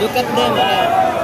Look at them.